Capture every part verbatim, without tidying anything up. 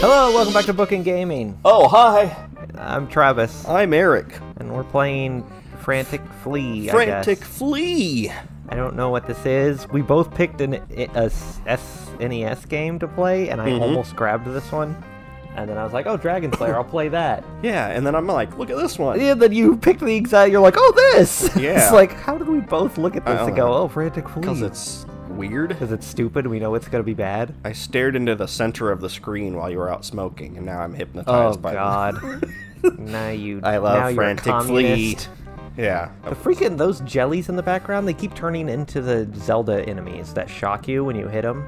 Hello, welcome back to Bookend Gaming. Oh, hi. I'm Travis. I'm Eric. And we're playing Frantic Flea, Frantic I guess. Flea! I don't know what this is. We both picked an a S N E S game to play, and I mm-hmm. almost grabbed this one. And then I was like, oh, Dragon Slayer, I'll play that. Yeah, and then I'm like, look at this one. Yeah, then you picked the exact, you're like, oh, this! Yeah. It's like, how did we both look at this and go, oh, Frantic Flea? Because it's weird. Because it's stupid, we know it's going to be bad. I stared into the center of the screen while you were out smoking, and now I'm hypnotized oh, by God. Now you, I love now Frantic Flea. Yeah. The freaking, those jellies in the background, they keep turning into the Zelda enemies that shock you when you hit them.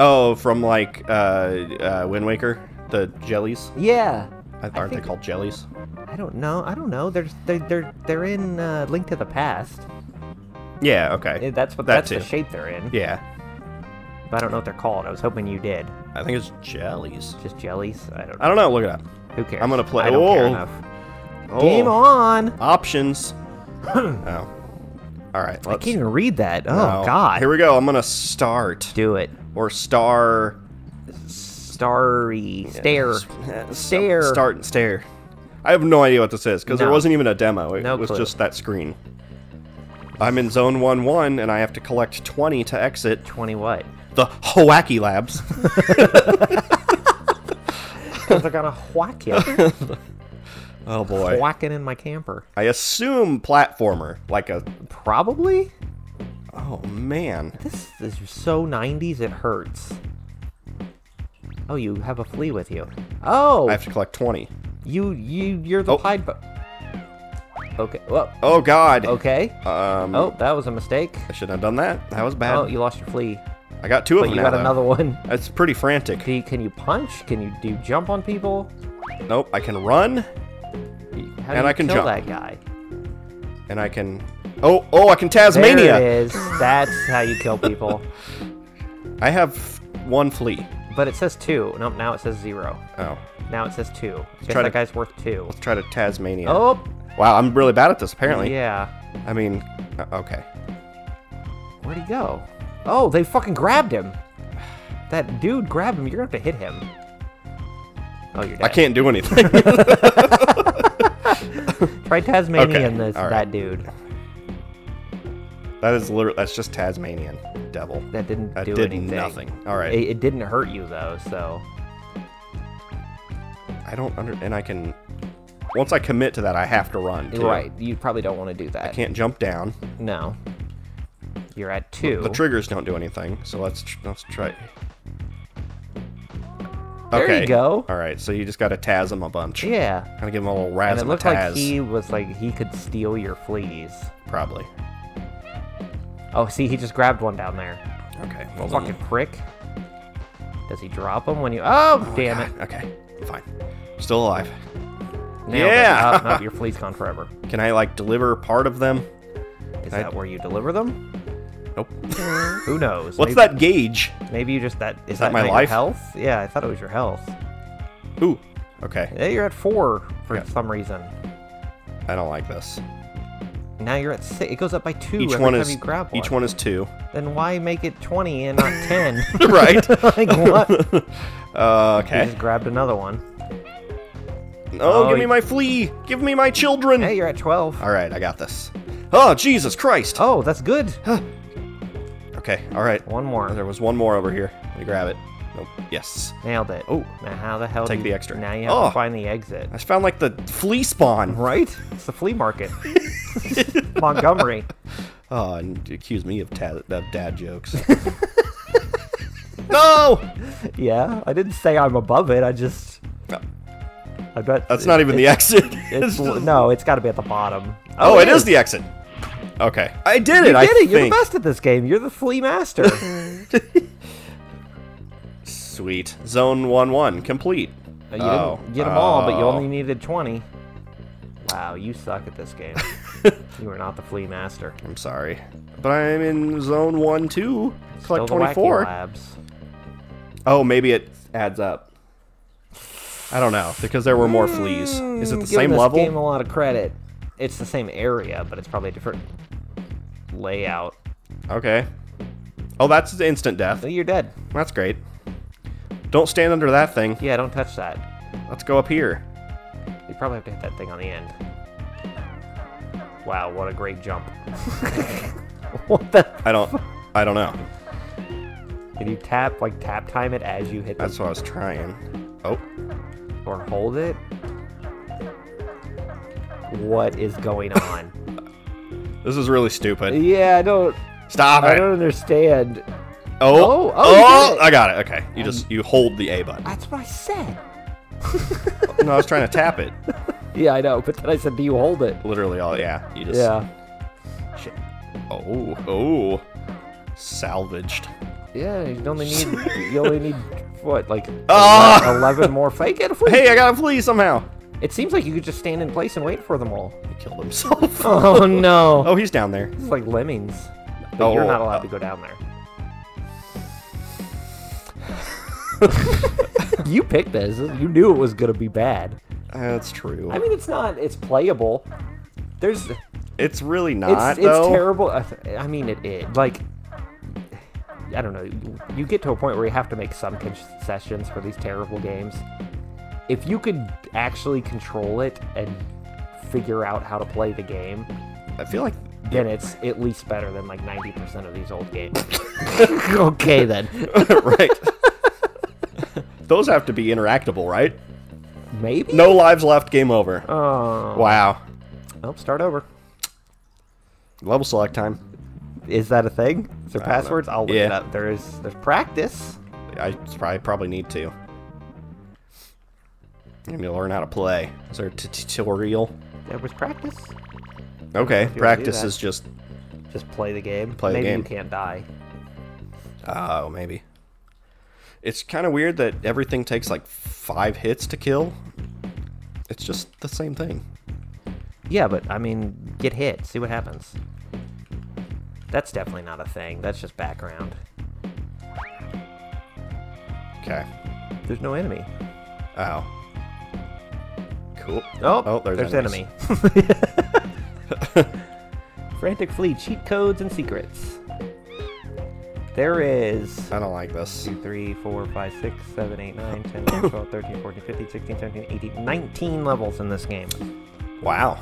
Oh, from like uh, uh, Wind Waker, the jellies. Yeah. I, aren't I they called jellies? I don't know. I don't know. They're they're they're, they're in uh, Link to the Past. Yeah. Okay. That's what. That that's too. The shape they're in. Yeah. But I don't know what they're called. I was hoping you did. I think it's jellies. Just jellies. I don't. Know. I don't know. Look it up. Who cares? I'm gonna play. I don't oh. care enough. Oh. Game on. Options. Oh. All right. Let's... I can't even read that. Oh no. God. Here we go. I'm gonna start. Do it. Or star... Starry... Stare. Stare. Start and stare. I have no idea what this is, because no. there wasn't even a demo. It no was clue. Just that screen. I'm in zone one one, and I have to collect twenty to exit. twenty what? The Hawacky Labs. Because I got a whack ya. Oh, boy. Whacking in my camper. I assume platformer. Like a... Probably? Oh, man. This is so nineties, it hurts. Oh, you have a flea with you. Oh! I have to collect twenty. You, you, you're the oh. Pied Bo- Okay, whoa. Oh, God. Okay. Um. Oh, that was a mistake. I shouldn't have done that. That was bad. Oh, you lost your flea. I got two but of them you now, got though. Another one. That's pretty frantic. Do you, can you punch? Can you do you jump on people? Nope, I can run. How do and you I can kill jump. That guy? And I can... Oh, oh, I can Tasmania! There it is. That's how you kill people. I have one flea. But it says two. Nope, now it says zero. Oh. Now it says two. Guess that to, guy's worth two. Let's try to Tasmania. Oh! Wow, I'm really bad at this, apparently. Yeah. I mean, okay. Where'd he go? Oh, they fucking grabbed him! That dude grabbed him. You're gonna have to hit him. Oh, you're dead. I can't do anything. Try Tasmania okay. and this, right. that dude. That is literally, that's just Tasmanian devil. That didn't that do did anything. Nothing. All right. It, it didn't hurt you though, so. I don't under, and I can, once I commit to that, I have to run. Too. Right. You probably don't want to do that. I can't jump down. No. You're at two. The, the triggers don't do anything, so let's let's try. There okay. you go. All right, so you just got to Taz him a bunch. Yeah. Kind of give him a little razzmatazz. And it looked like he was like he could steal your fleas. Probably. Oh, see, he just grabbed one down there. Okay. Well, fucking then. Prick. Does he drop him when you... Oh, oh damn it. Okay, fine. Still alive. Nailed yeah! Oh, no, your flea's gone forever. Can I, like, deliver part of them? Is I... that where you deliver them? Nope. Who knows? What's maybe, that gauge? Maybe you just... that Is, is that, that my life? Your health? Yeah, I thought it was your health. Ooh, okay. Yeah, you're at four for yeah. some reason. I don't like this. Now you're at six. It goes up by two each every one time is, you grab one. Each one is two. Then why make it twenty and not ten? Right. Like what? Uh, okay. He just grabbed another one. Oh, oh give he... me my flea! Give me my children! Hey, you're at twelve. All right, I got this. Oh, Jesus Christ! Oh, that's good. Okay, all right. One more. There was one more over here. Let me grab it. Nope. Yes. Nailed it. Oh. Now how the hell Take do you... the extra. Now you have oh. to find the exit. I found, like, the flea spawn. Right? It's the flea market. Montgomery. Oh, and accuse me of, ta of dad jokes. No! Yeah, I didn't say I'm above it. I just... No. I bet... That's it, not even the exit. It's, it's no, it's got to be at the bottom. Oh, oh it, it is. is the exit. Okay. I did it, you did I it. Think. You're the best at this game. You're the flea master. Sweet. Zone one one. Complete. You oh. didn't get them oh. all, but you only needed twenty. Wow, you suck at this game. You are not the flea master. I'm sorry. But I'm in zone one two. Collect twenty-four. Labs. Oh, maybe it adds up. I don't know, because there were more fleas. Is it the Give same this level? Game a lot of credit. It's the same area, but it's probably a different layout. Okay. Oh, that's instant death. You're dead. That's great. Don't stand under that thing. Yeah, don't touch that. Let's go up here. You probably have to hit that thing on the end. Wow, what a great jump. What the? I don't, I don't know. Can you tap, like tap time it as you hit the... That's what I was trying. Oh. Or hold it? What is going on? This is really stupid. Yeah, I don't... Stop I it! I don't understand. Oh! Oh! Oh, oh I got it, okay. You um, just, you hold the A button. That's what I said. No, I was trying to tap it. Yeah, I know, but then I said, do you hold it? Literally, all, yeah. You just... Yeah. Shit. Oh, oh. Salvaged. Yeah, you only need, you only need, what, like, oh! eleven more fake and a flea? Hey, I got a flea somehow. It seems like you could just stand in place and wait for them all. He killed himself. Oh, no. Oh, he's down there. This is like Lemmings. But oh, you're not allowed uh, to go down there. You picked this. You knew it was going to be bad. That's true. I mean, it's not. It's playable. There's. It's really not, it's, though. It's terrible. I mean, it is. Like, I don't know. You get to a point where you have to make some concessions for these terrible games. If you could actually control it and figure out how to play the game, I feel like then it's at least better than like ninety percent of these old games. Okay, then. Right. Those have to be interactable, right? Maybe? No lives left, game over. Oh. Wow. Oh, start over. Level select time. Is that a thing? Is there passwords? I'll look yeah. it up. There's, there's practice. I probably, probably need to. I'm going to learn how to play. Is there a tutorial? There was practice. Okay, practice is just... Just play the game. Play the game. Maybe you can't die. Oh, maybe. It's kind of weird that everything takes like five hits to kill. It's just the same thing. Yeah, but I mean, get hit. See what happens. That's definitely not a thing. That's just background. Okay. There's no enemy. Oh. Cool. Oh, oh, there's, there's enemy. Frantic Flea cheat codes and secrets. There is... I don't like this. two, three, four, five, six, seven, eight, nine, ten, eleven, twelve, thirteen, fourteen, fifteen, sixteen, seventeen, eighteen, nineteen levels in this game. Wow.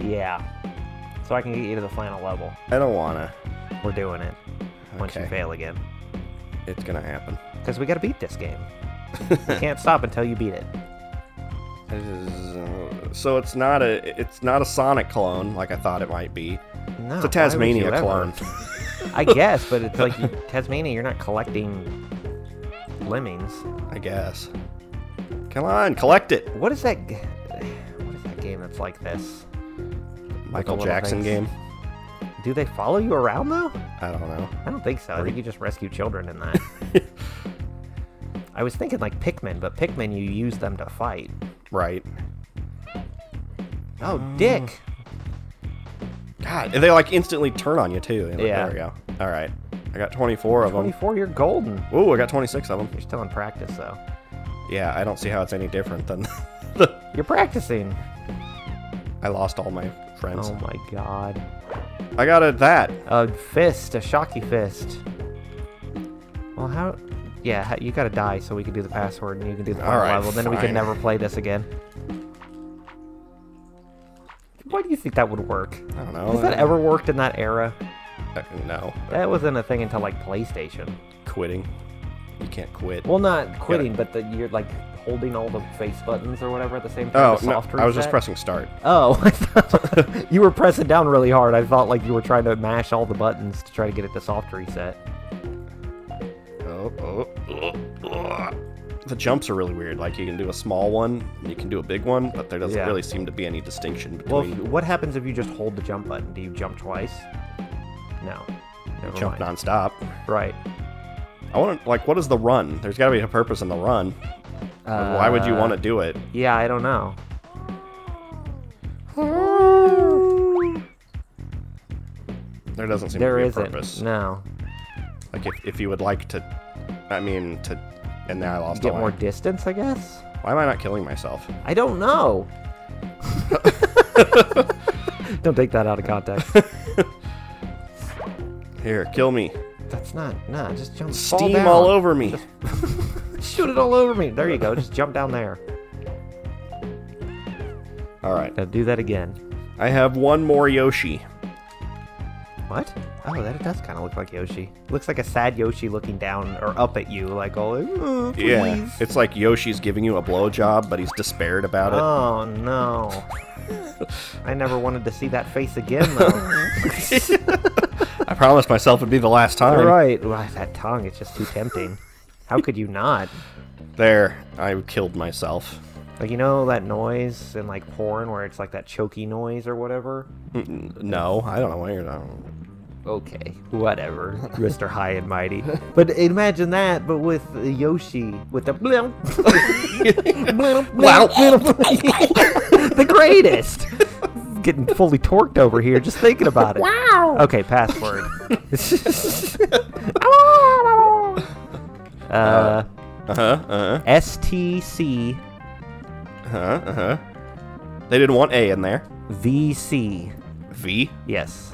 Yeah. So I can get you to the final level. I don't wanna. We're doing it. Okay. Once you fail again. It's gonna happen. Because we gotta beat this game. You can't stop until you beat it. So it's not a it's not a Sonic clone like I thought it might be. No, it's a Tasmania clone. I guess, but it's like you, Tasmania, you're not collecting lemmings. I guess. Come on, collect it. What is that? What is that game that's like this? Michael Jackson game. Do they follow you around though? I don't know. I don't think so. I think you just rescue children in that. I was thinking like Pikmin, but Pikmin you use them to fight. Right. Oh, um, dick. God, they like instantly turn on you too. Like, yeah. There we go. All right. I got twenty-four of them. twenty-four, you're golden. Ooh, I got twenty-six of them. You're still in practice though. Yeah, I don't see how it's any different than the... You're practicing. I lost all my friends. Oh my god. I got a that. A fist, a shocky fist. Well, how... Yeah, you gotta die so we can do the password and you can do the final right, level. Then fine. We can never play this again. Why do you think that would work? I don't know. Has that ever worked in that era? Uh, no. That wasn't a thing until like PlayStation. Quitting. You can't quit. Well, not quitting, yeah. but the, you're like holding all the face buttons or whatever at the same time. Oh, no, I was just pressing start. Oh, I thought you were pressing down really hard. I thought like you were trying to mash all the buttons to try to get it to soft reset. Oh, oh, oh. The jumps are really weird. Like, you can do a small one, and you can do a big one, but there doesn't yeah. really seem to be any distinction between... Well, if, what happens if you just hold the jump button? Do you jump twice? No. Never you jump mind. nonstop. Right. I want to... Like, what is the run? There's got to be a purpose in the run. Uh, Why would you want to do it? Yeah, I don't know. There doesn't seem there to be isn't. a purpose. No. Like, if, if you would like to... I mean, to, and now I lost all. Get more distance, I guess? Why am I not killing myself? I don't know. Don't take that out of context. Here, kill me. That's not, nah, just jump. Steam all over me. Just, Shoot it all over me. There you go. Just jump down there. All right. Now do that again. I have one more Yoshi. What? Oh, that does kind of look like Yoshi. Looks like a sad Yoshi looking down or up at you, like all. Oh, please. Yeah. It's like Yoshi's giving you a blowjob, but he's despaired about it. Oh no. I never wanted to see that face again, though. I promised myself it'd be the last time. All right. Well, that tongue, it's just too tempting. How could you not? There. I killed myself. Like, you know that noise in, like, porn where it's, like, that choky noise or whatever? No. I don't know why you're not... Okay. Whatever. Mister High and Mighty. But imagine that, but with Yoshi. With the... The greatest! Getting fully torqued over here just thinking about it. Wow! Okay, password. uh, uh-huh, uh-huh. S T C. Uh-huh, uh-huh. They didn't want A in there. V C. V? Yes.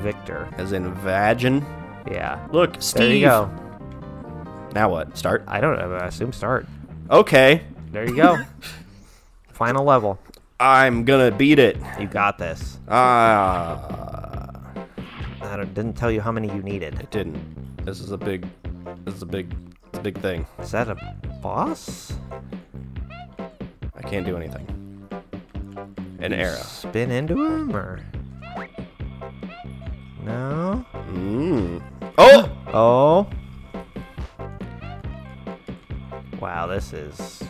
Victor. As in vagin? Yeah. Look, Steve! There you go. Now what? Start? I don't know. I assume start. Okay. There you go. Final level. I'm gonna beat it. You got this. Ah. Uh, I don't, didn't tell you how many you needed. It didn't. This is a big. This is a big. It's a big thing. Is that a boss? I can't do anything. An you arrow. Spin into him or? No. Mm. Oh. Oh. Wow. This is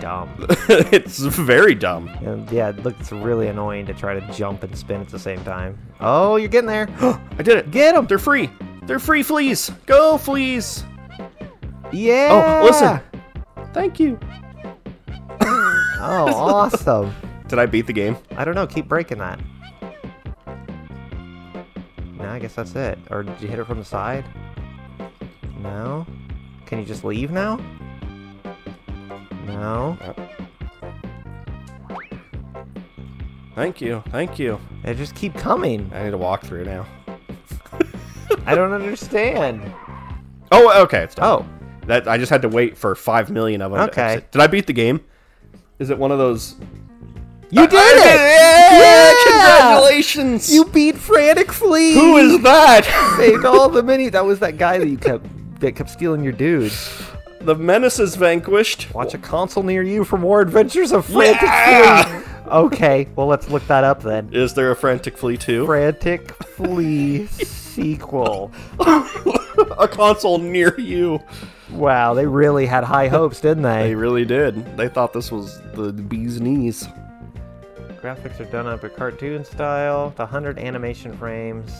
dumb. It's very dumb. And yeah, it looks really annoying to try to jump and spin at the same time. Oh, you're getting there. I did it. Get them. They're free. They're free fleas. Go, fleas. Yeah. Oh, listen. Thank you. Oh, awesome. Did I beat the game? I don't know. Keep breaking that. No, I guess that's it. Or did you hit it from the side? No. Can you just leave now? No. Thank you. Thank you. They just keep coming. I need to walk through now. I don't understand. Oh, okay. It's done. Oh. That, I just had to wait for five million of them. Okay. Did I beat the game? Is it one of those... You I, did I, it! I, yeah! yeah! Congratulations! You beat Frantic Flea! Who is that? Saved all the minis. That was that guy that you kept, that kept stealing your dude. The menace is vanquished. Watch a console near you for more adventures of Frantic yeah! Flea. Okay, well, let's look that up then. Is there a Frantic Flea two? Frantic Flea sequel. A console near you. Wow, they really had high hopes, didn't they? They really did. They thought this was the bee's knees. Graphics are done up a cartoon style. The one hundred animation frames.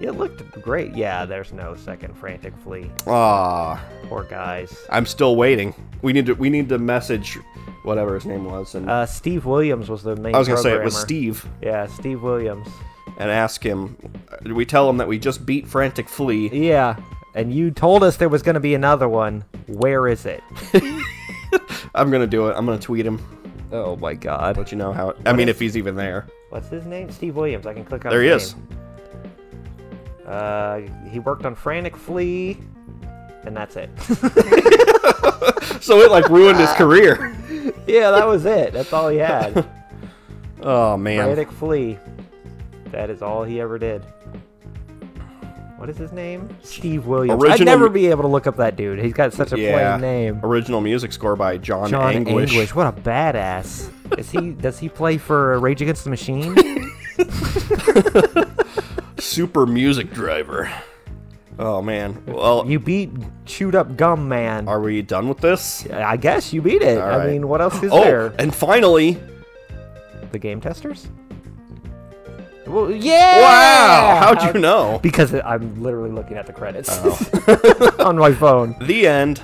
It looked great. Yeah, there's no second Frantic Flea. Ah, poor guys. I'm still waiting. We need to. We need to message, whatever his name was. And uh, Steve Williams was the main. I was gonna programmer. say it was Steve. Yeah, Steve Williams. And ask him. Did we tell him that we just beat Frantic Flea? Yeah. And you told us there was gonna be another one. Where is it? I'm gonna do it. I'm gonna tweet him. Oh my God. Let you know how. It, I what mean, is, if he's even there. What's his name? Steve Williams. I can click on. There his he is. Name. Uh, he worked on Frantic Flea, and that's it. So it, like, ruined his career. Yeah, that was it. That's all he had. Oh, man. Frantic Flea. That is all he ever did. What is his name? Steve Williams. Original... I'd never be able to look up that dude. He's got such a yeah. plain name. Original music score by John, John Anguish. Anguish. What a badass. Is he? Does he play for Rage Against the Machine? Super music driver. Oh man. Well, you beat Chewed Up Gum Man. Are we done with this? I guess you beat it. All right. I mean, what else is oh, there? And finally, the game testers. Well, yeah. Wow. How'd, How'd you know? Because I'm literally looking at the credits oh. on my phone. The end.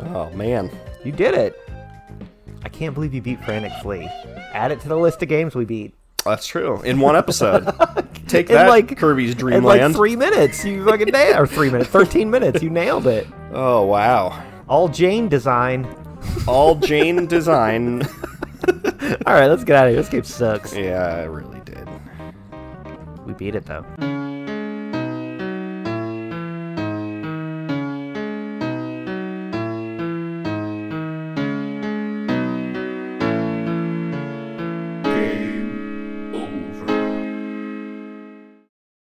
Oh man. You did it. I can't believe you beat Frantic Flea. Add it to the list of games we beat. That's true. In one episode. Take in that, like, Kirby's Dreamland. In like three minutes, you fucking nailed it. Or three minutes, thirteen minutes, you nailed it. Oh, wow. All Jane design. All Jane design. All right, let's get out of here. This game sucks. Yeah, it really did. We beat it, though.